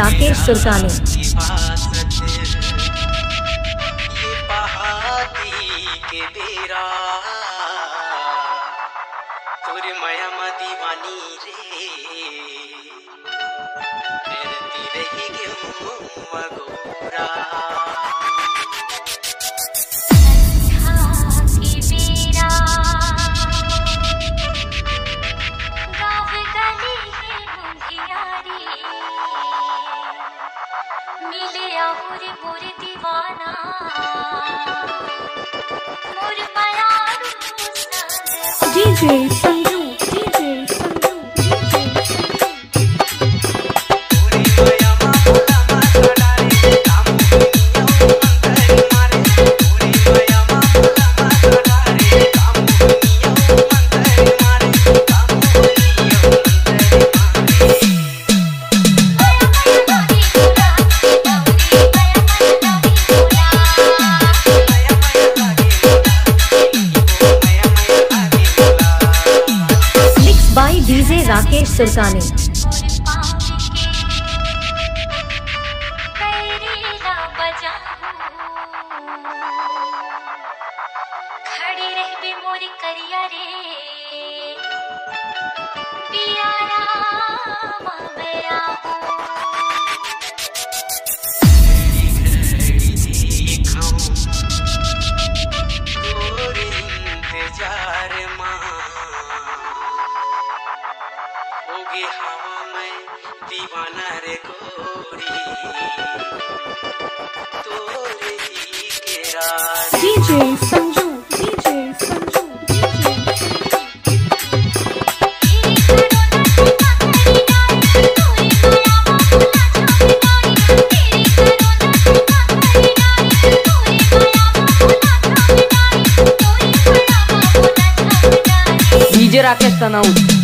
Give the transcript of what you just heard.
Rakesh सुरकानी। DJ Sanju DJ Rakesh सुरकानी। DJ Sanju DJ Rakesh Tanaud।